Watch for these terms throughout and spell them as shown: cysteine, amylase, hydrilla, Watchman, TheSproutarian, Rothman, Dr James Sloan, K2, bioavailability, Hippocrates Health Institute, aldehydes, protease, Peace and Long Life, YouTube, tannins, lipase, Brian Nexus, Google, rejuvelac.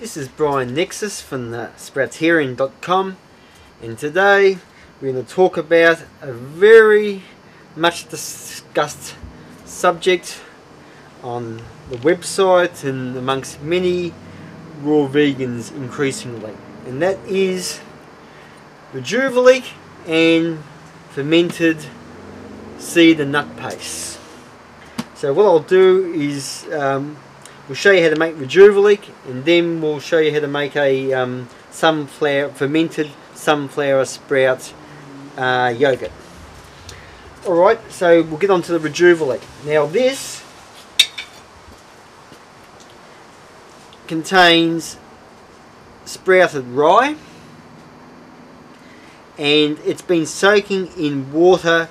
This is Brian Nexus from TheSproutarian.com, and today we're going to talk about a very much discussed subject on the website and amongst many raw vegans increasingly, and that is rejuvelac and fermented seed and nut paste. So what I'll do is we'll show you how to make rejuvelac, and then we'll show you how to make a fermented sunflower sprout yogurt. Alright, so we'll get on to the rejuvelac. Now this contains sprouted rye, and it's been soaking in water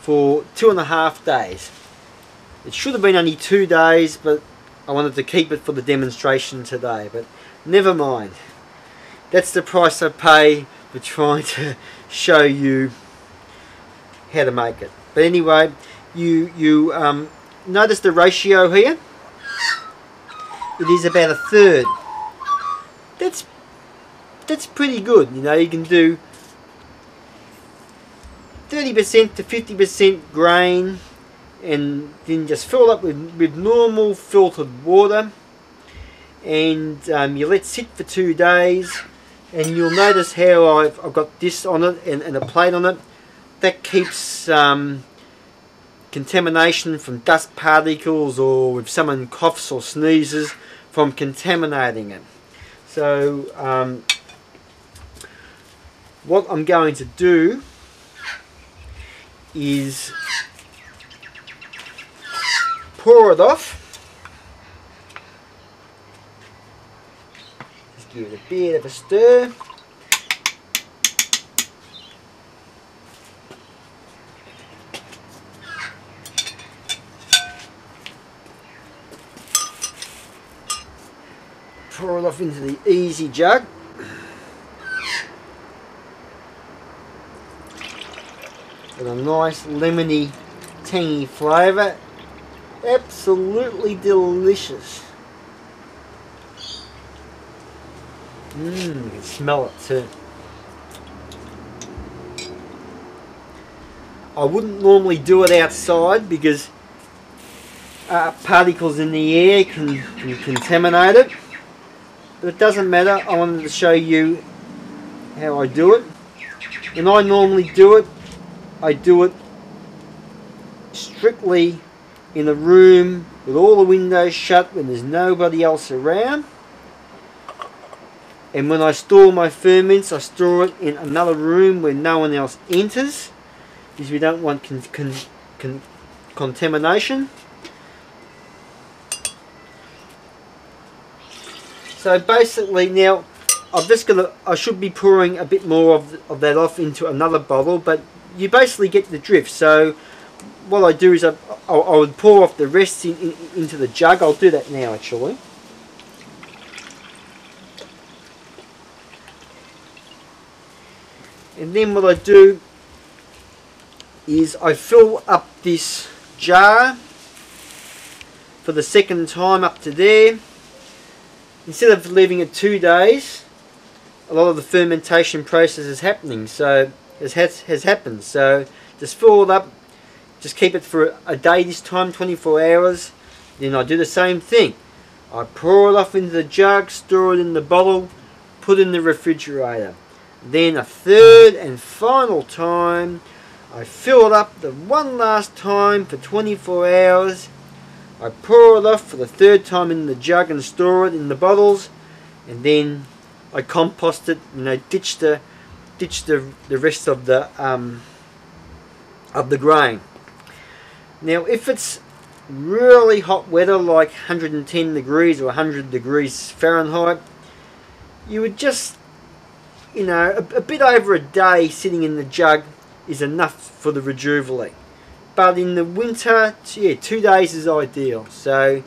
for 2.5 days. It should have been only 2 days, but I wanted to keep it for the demonstration today, but never mind. That's the price I pay for trying to show you how to make it. But anyway, you notice the ratio here. It is about 1/3. That's pretty good. You know, you can do 30% to 50% grain, and then just fill up with normal filtered water, and you let sit for 2 days, and you'll notice how I've got this on it and a plate on it. That keeps contamination from dust particles, or if someone coughs or sneezes, from contaminating it. So what I'm going to do is pour it off. Just give it a bit of a stir. Pour it off into the easy jug. Got a nice lemony, tangy flavour. Absolutely delicious. You can smell it too. I wouldn't normally do it outside because particles in the air can contaminate it, but it doesn't matter. I wanted to show you how I do it. When I normally do it, I do it strictly in a room with all the windows shut, when there's nobody else around. And when I store my ferments, I store it in another room where no one else enters, because we don't want contamination. So basically now I'm just gonna, I should be pouring a bit more of that off into another bottle, but you basically get the drift. So what I do is I would pour off the rest into the jug. I'll do that now actually. And then what I do is I fill up this jar for the second time up to there. Instead of leaving it 2 days, a lot of the fermentation process is happening, so has happened. So just fill it up. Just keep it for a day this time, 24 hours. Then I do the same thing. I pour it off into the jug, store it in the bottle, put it in the refrigerator. Then a third and final time, I fill it up the one last time for 24 hours. I pour it off for the third time in the jug and store it in the bottles. And then I compost it, you know, ditch the rest of the grain. Now if it's really hot weather, like 110 degrees or 100 degrees Fahrenheit, you would just, you know, a bit over a day sitting in the jug is enough for the rejuvelac. But in the winter, yeah, 2 days is ideal. So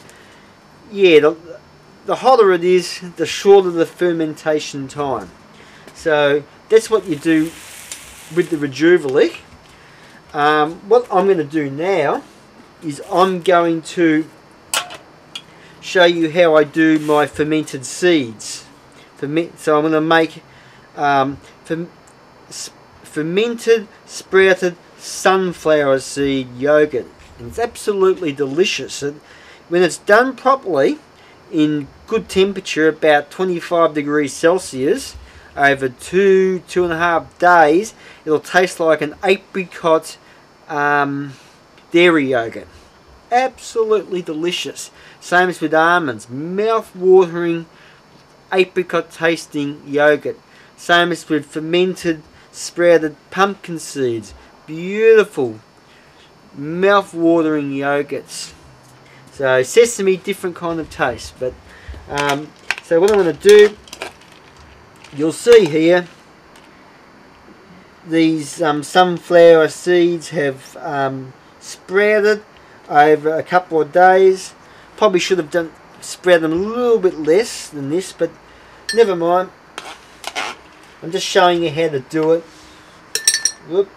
yeah, the hotter it is, the shorter the fermentation time. So that's what you do with the rejuvelac. What I'm going to do now is I'm going to show you how I do my fermented seeds. So I'm going to make fermented sprouted sunflower seed yogurt. And it's absolutely delicious. And when it's done properly in good temperature, about 25 degrees Celsius, over two and a half days, it'll taste like an apricot dairy yogurt. Absolutely delicious. Same as with almonds, mouth-watering apricot tasting yogurt. Same as with fermented sprouted pumpkin seeds. Beautiful mouth-watering yogurts. So sesame, different kind of taste, but so what I'm going to do, you'll see here these sunflower seeds have sprouted over a couple of days. Probably should have done spread them a little bit less than this, but never mind. I'm just showing you how to do it. Whoop.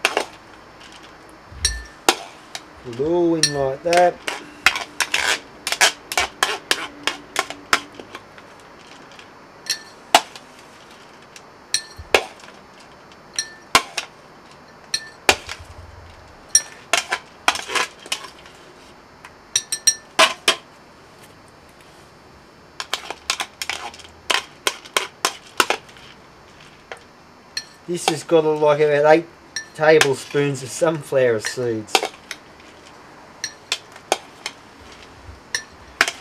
Put it all in like that. This has got like about 8 tablespoons of sunflower seeds.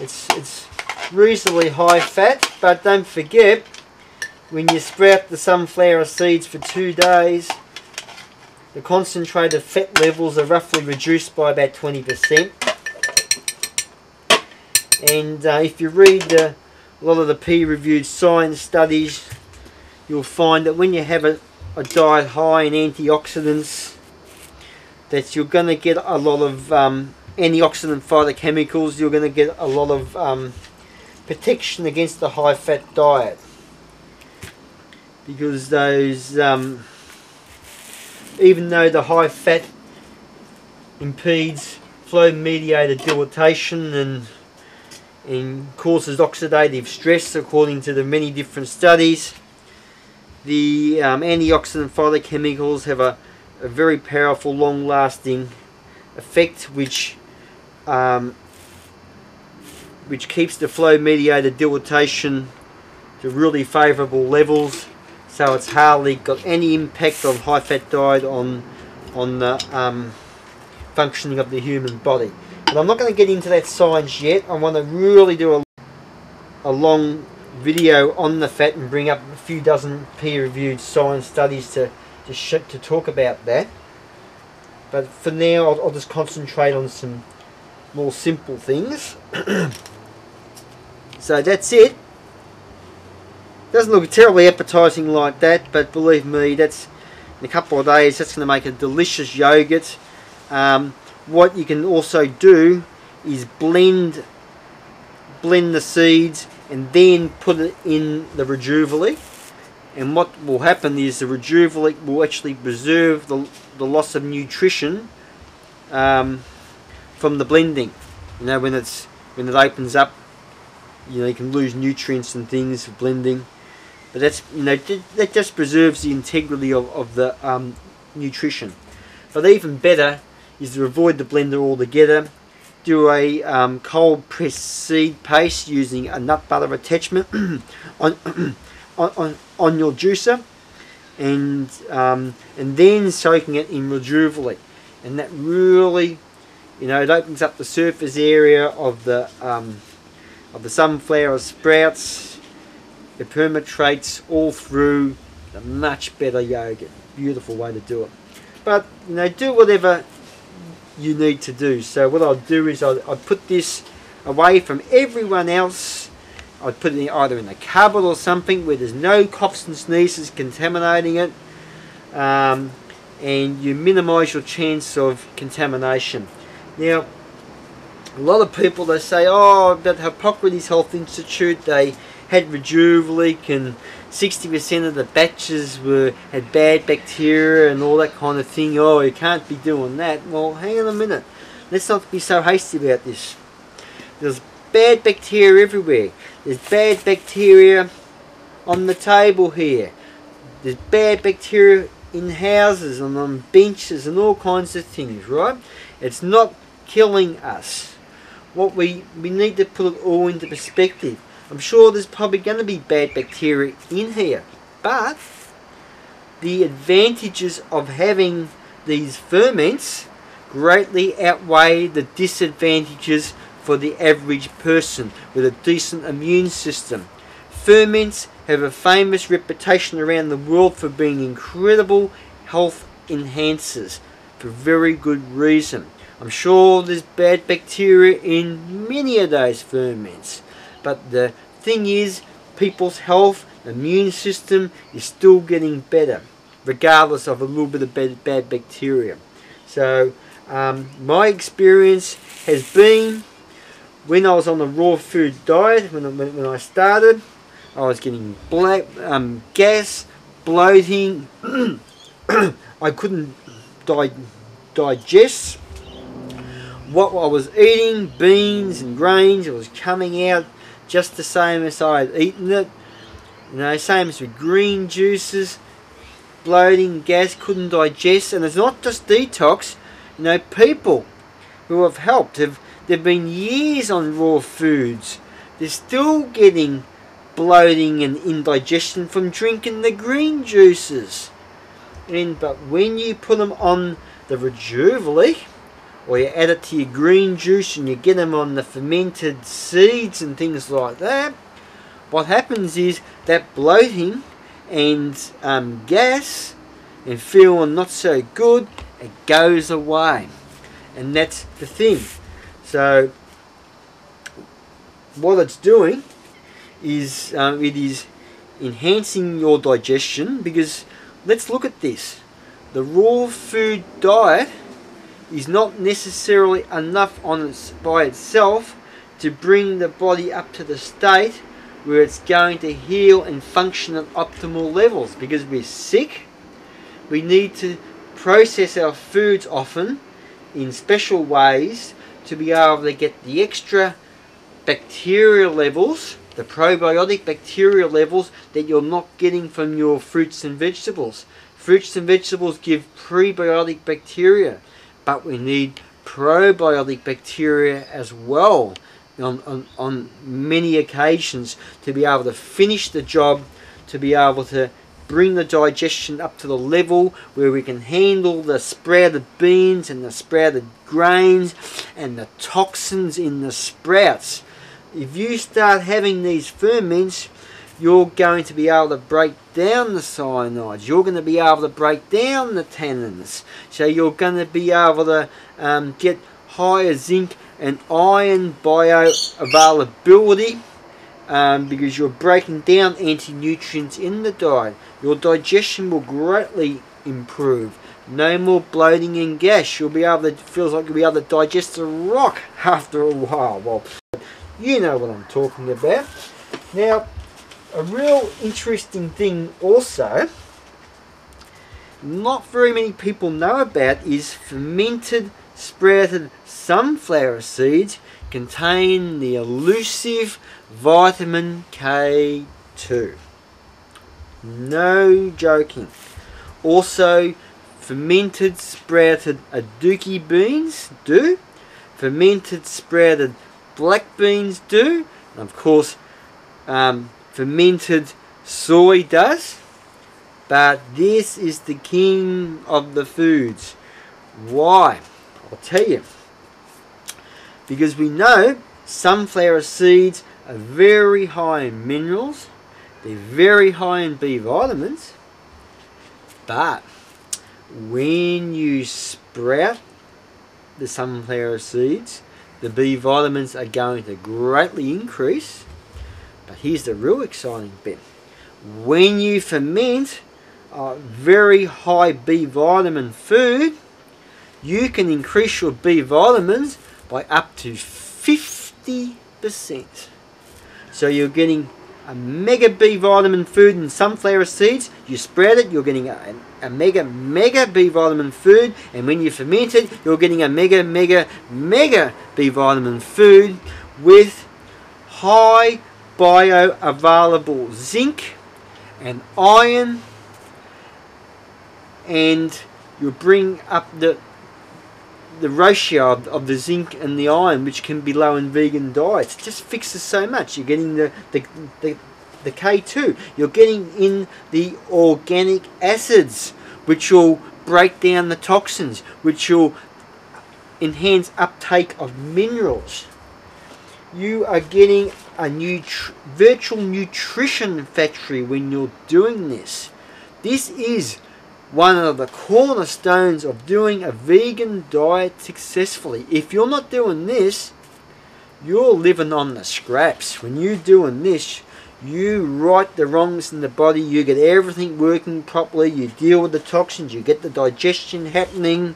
It's reasonably high fat, but don't forget, when you sprout the sunflower seeds for 2 days, the concentrated fat levels are roughly reduced by about 20%. And if you read a lot of the peer-reviewed science studies, you'll find that when you have a diet high in antioxidants, that you're going to get a lot of antioxidant phytochemicals, you're going to get a lot of protection against the high fat diet, because those even though the high fat impedes flow mediated dilatation and causes oxidative stress, according to the many different studies, the antioxidant phytochemicals have a very powerful, long-lasting effect, which keeps the flow-mediated dilatation to really favourable levels. So it's hardly got any impact of high-fat diet on the functioning of the human body. But I'm not going to get into that science yet. I want to really do a long video on the fat and bring up a few dozen peer-reviewed science studies to talk about that. But for now, I'll just concentrate on some more simple things. So that's it. Doesn't look terribly appetizing like that, but believe me, that's in a couple of days. That's going to make a delicious yogurt. What you can also do is blend the seeds and then put it in the rejuvelac, and what will happen is the rejuvelac will actually preserve the loss of nutrition from the blending. You know, when it opens up, you know, you can lose nutrients and things with blending, but that's, you know, that just preserves the integrity of the nutrition. But even better is to avoid the blender altogether. Do a cold pressed seed paste using a nut butter attachment on your juicer, and then soaking it in rejuvelac, and that really, you know, it opens up the surface area of the sunflower sprouts. It permeates all through. A much better yogurt. Beautiful way to do it. But you know, do whatever you need to do. So what I'll do is I'll put this away from everyone else. I'd put it either in a cupboard or something where there's no coughs and sneezes contaminating it, and you minimise your chance of contamination. Now, a lot of people, they say, oh, about Hippocrates Health Institute, they had rejuvelac and 60% of the batches had bad bacteria and all that kind of thing. Oh, you can't be doing that. Well, hang on a minute. Let's not be so hasty about this. There's bad bacteria everywhere. There's bad bacteria on the table here. There's bad bacteria in houses and on benches and all kinds of things, right? It's not killing us. What we need to put it all into perspective. I'm sure there's probably going to be bad bacteria in here, but the advantages of having these ferments greatly outweigh the disadvantages for the average person with a decent immune system. Ferments have a famous reputation around the world for being incredible health enhancers for very good reason. I'm sure there's bad bacteria in many of those ferments, but the thing is, people's health, immune system is still getting better regardless of a little bit of bad bacteria. So my experience has been, when I was on the raw food diet, when I started, I was getting gas, bloating, I couldn't digest what I was eating, beans and grains. It was coming out just the same as I had eaten it, you know, same as with green juices. Bloating, gas, couldn't digest. And it's not just detox, you know, people who have helped, they've been years on raw foods, they're still getting bloating and indigestion from drinking the green juices. And but when you put them on the rejuvelac, or you add it to your green juice and you get them on the fermented seeds and things like that, what happens is that bloating and gas and feeling not so good, it goes away. And that's the thing. So what it's doing is it is enhancing your digestion, because let's look at this. The raw food diet is not necessarily enough on its, by itself, to bring the body up to the state where it's going to heal and function at optimal levels. Because we're sick, we need to process our foods often in special ways to be able to get the extra bacterial levels, the probiotic bacterial levels that you're not getting from your fruits and vegetables. Fruits and vegetables give prebiotic bacteria, but we need probiotic bacteria as well on many occasions to be able to finish the job, to be able to bring the digestion up to the level where we can handle the sprouted beans and the sprouted grains and the toxins in the sprouts. If you start having these ferments, you're going to be able to break down the cyanides, you're going to be able to break down the tannins, so you're going to be able to get higher zinc and iron bioavailability, because you're breaking down anti-nutrients in the diet. Your digestion will greatly improve. No more bloating and gas. You'll be able to, it feels like you'll be able to digest a rock after a while. Well, you know what I'm talking about. Now, a real interesting thing also, not very many people know about, is fermented sprouted sunflower seeds contain the elusive vitamin K2. No joking. Also, fermented sprouted aduki beans do, fermented sprouted black beans do, and of course fermented soy does. But this is the king of the foods. Why? I'll tell you. Because we know sunflower seeds are very high in minerals, they're very high in B vitamins, but when you sprout the sunflower seeds, the B vitamins are going to greatly increase. But here's the real exciting bit. When you ferment a very high B vitamin food, you can increase your B vitamins by up to 50%. So you're getting a mega B vitamin food in sunflower seeds. You spread it, you're getting a mega B vitamin food, and when you ferment it, you're getting a mega B vitamin food with high bioavailable zinc and iron, and you bring up the ratio of the zinc and the iron, which can be low in vegan diets. It just fixes so much. You're getting the K2. You're getting in the organic acids, which will break down the toxins, which will enhance uptake of minerals. You are getting a new virtual nutrition factory when you're doing this. This is one of the cornerstones of doing a vegan diet successfully. If you're not doing this, you're living on the scraps. When you're doing this, you right the wrongs in the body, you get everything working properly, you deal with the toxins, you get the digestion happening,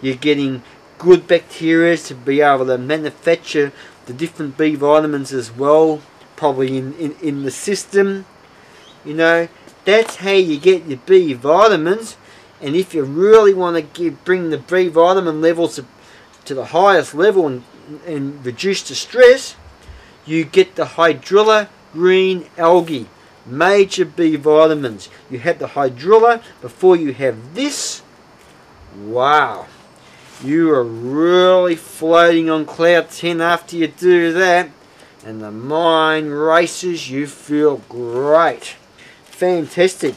you're getting good bacteria to be able to manufacture the different B vitamins as well, probably in the system. You know, that's how you get your B vitamins. And if you really want to bring the B vitamin levels to the highest level and reduce the stress, you get the hydrilla green algae, major B vitamins. You have the hydrilla before you have this. Wow, you are really floating on cloud 10 after you do that, and the mind races. You feel great, fantastic.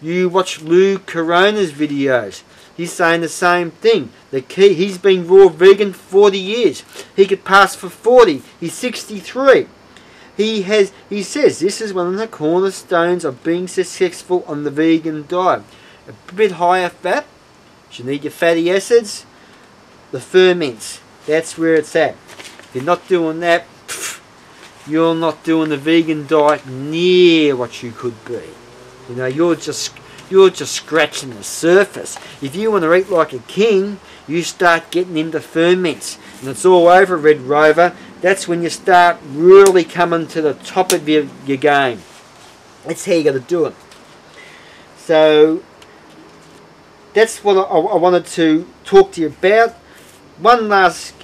You watch Lou Corona's videos. He's saying the same thing. The key, he's been raw vegan for 40 years. He could pass for 40. He's 63. He says this is one of the cornerstones of being successful on the vegan diet. A bit higher fat, you need your fatty acids, the ferments. That's where it's at. If you're not doing that, you're not doing the vegan diet near what you could be. You know, you're just scratching the surface. If you want to eat like a king, you start getting into ferments, and it's all over, Red Rover. That's when you start really coming to the top of your game. That's how you got to do it. So that's what I wanted to talk to you about. One last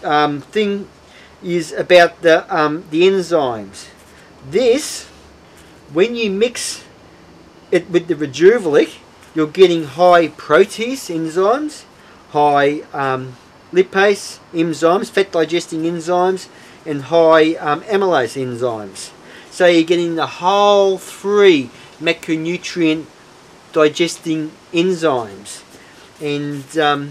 thing is about the enzymes. This, when you mix it with the rejuvelac, you're getting high protease enzymes, high lipase enzymes, fat digesting enzymes, and high amylase enzymes. So you're getting the whole 3 macronutrient digesting enzymes. And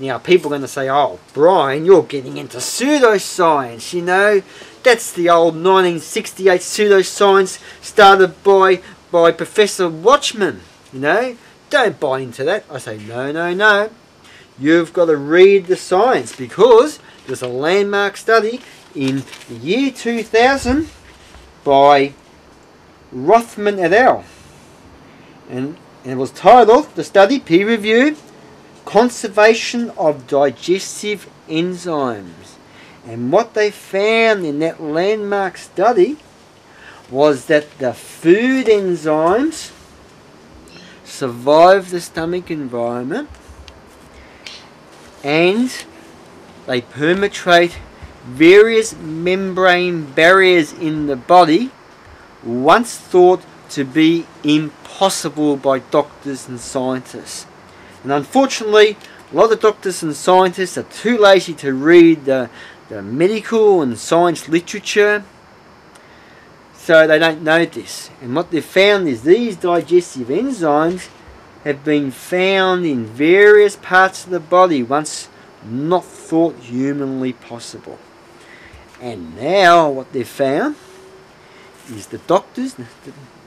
now people are going to say, oh, Brian, you're getting into pseudoscience, you know. That's the old 1968 pseudoscience started by Professor Watchman, you know. Don't buy into that. I say, no, no, no. You've got to read the science, because there's a landmark study in the year 2000 by Rothman et al. And it was titled, the study, peer review, Conservation of Digestive Enzymes. And what they found in that landmark study was that the food enzymes survive the stomach environment, and they permeate various membrane barriers in the body, once thought to be impossible by doctors and scientists. And unfortunately, a lot of doctors and scientists are too lazy to read the medical and science literature, so they don't know this. And what they've found is these digestive enzymes have been found in various parts of the body once not thought humanly possible. And now what they've found is the doctors,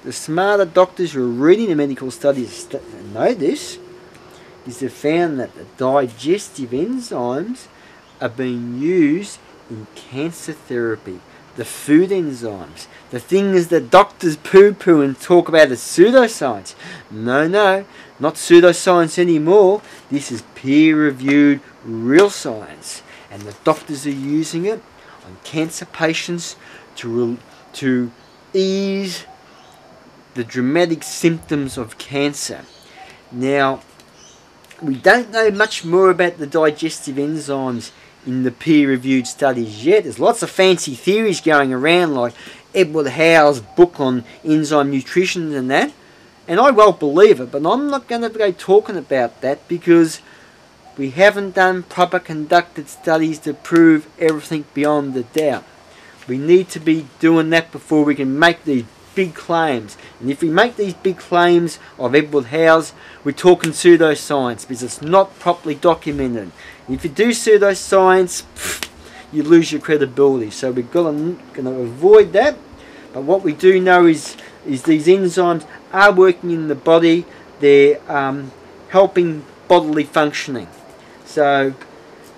the smarter doctors who are reading the medical studies know this, is they've found that the digestive enzymes are being used in cancer therapy. The food enzymes, the things that doctors poo-poo and talk about as pseudoscience. No, no, not pseudoscience anymore. This is peer-reviewed real science, and the doctors are using it on cancer patients to ease the dramatic symptoms of cancer. Now, we don't know much more about the digestive enzymes in the peer-reviewed studies yet. There's lots of fancy theories going around, like Edward Howell's book on enzyme nutrition and that. And I well believe it, but I'm not going to go talking about that because we haven't done proper conducted studies to prove everything beyond a doubt. We need to be doing that before we can make these big claims. And if we make these big claims of Edward Howell's, we're talking pseudoscience because it's not properly documented. And if you do pseudoscience, you lose your credibility. So we're going to avoid that. But what we do know is these enzymes are working in the body. They're helping bodily functioning. So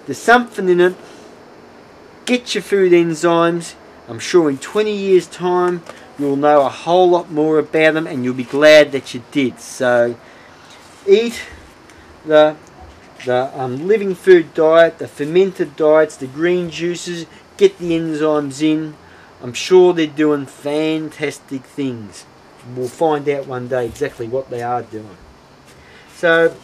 there's something in it. Get your food enzymes. I'm sure in 20 years time you'll know a whole lot more about them and you'll be glad that you did. So eat the living food diet, the fermented diets, the green juices, get the enzymes in. I'm sure they're doing fantastic things. We'll find out one day exactly what they are doing. So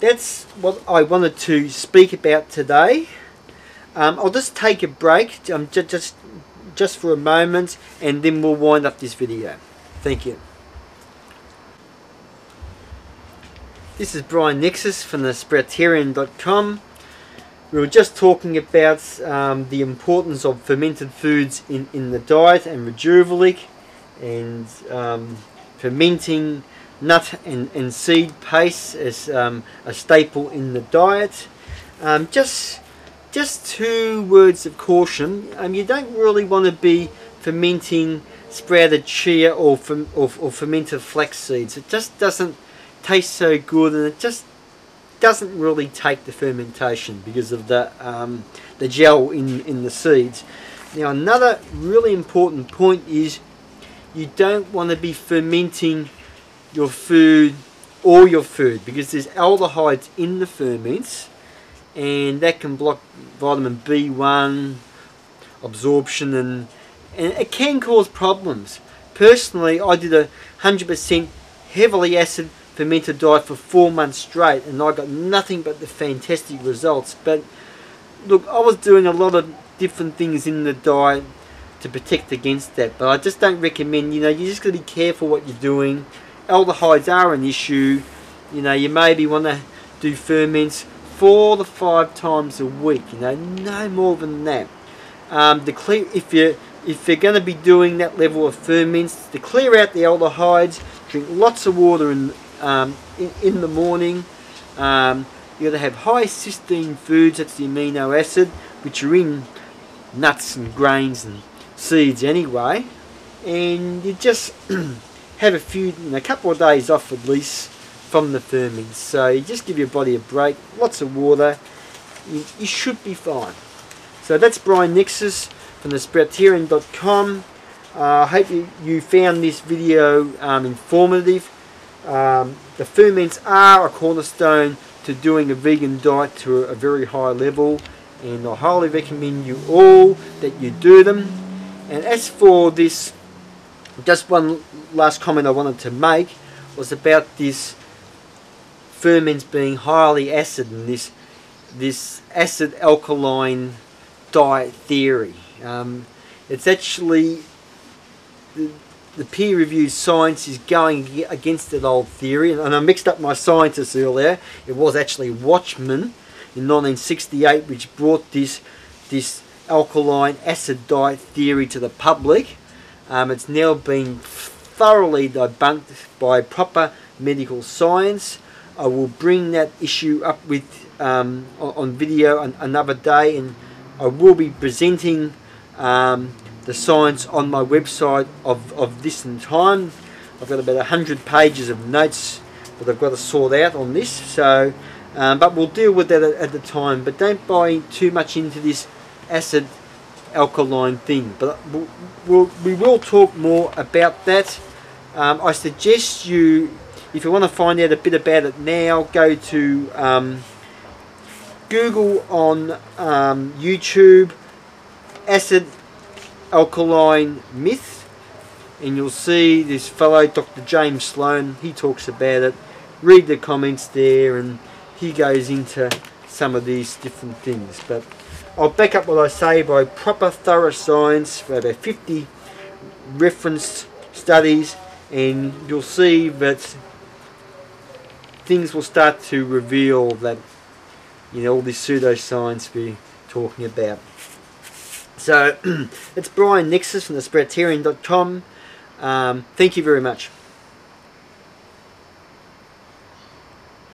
that's what I wanted to speak about today. I'll just take a break just for a moment and then we'll wind up this video. Thank you. This is Brian Nexus from TheSproutarian.com. We were just talking about the importance of fermented foods in the diet and rejuvelac and fermenting nut and seed paste as a staple in the diet. Just two words of caution. You don't really want to be fermenting sprouted chia or fermented flax seeds. It just doesn't taste so good, and it just doesn't really take the fermentation because of the gel in the seeds. Now another really important point is you don't want to be fermenting your food, all your food, because there's aldehydes in the ferments, and that can block vitamin B1 absorption and it can cause problems. Personally, I did a 100% heavily acid fermented diet for 4 months straight and I got nothing but the fantastic results. But look, I was doing a lot of different things in the diet to protect against that, but I just don't recommend, you just got to be careful what you're doing. Aldehydes are an issue. You maybe want to do ferments 4 to 5 times a week, no more than that. If you're going to be doing that level of ferments, to clear out the aldehydes, drink lots of water in the morning. You've got to have high cysteine foods, that's the amino acid, which are in nuts and grains and seeds anyway. And you just have a couple of days off at least from the ferments. So you just give your body a break, lots of water, you should be fine. So that's Brian Nexus from thesproutarian.com. I hope you found this video informative. The ferments are a cornerstone to doing a vegan diet to a very high level, and I highly recommend you all that you do them. And as for this, just one last comment I wanted to make was about this ferments being highly acid and this acid alkaline diet theory. It's actually the peer-reviewed science is going against that old theory, and I mixed up my scientists earlier. It was actually Watchman in 1968 which brought this alkaline acid diet theory to the public. It's now been thoroughly debunked by proper medical science. I will bring that issue up with on video another day, and I will be presenting the science on my website of this in time. I've got about 100 pages of notes that I've got to sort out on this, so but we'll deal with that at the time. But don't buy too much into this acid alkaline thing, but we will talk more about that. I suggest you, if you want to find out a bit about it now, go to Google on YouTube acid alkaline myth, and you'll see this fellow Dr. James Sloan. He talks about it. Read the comments there, and he goes into some of these different things. But I'll back up what I say by proper thorough science for about 50 reference studies, and you'll see that things will start to reveal that, you know, all this pseudoscience we're talking about. So it's Brian Nexus from TheSproutarian.com. Thank you very much.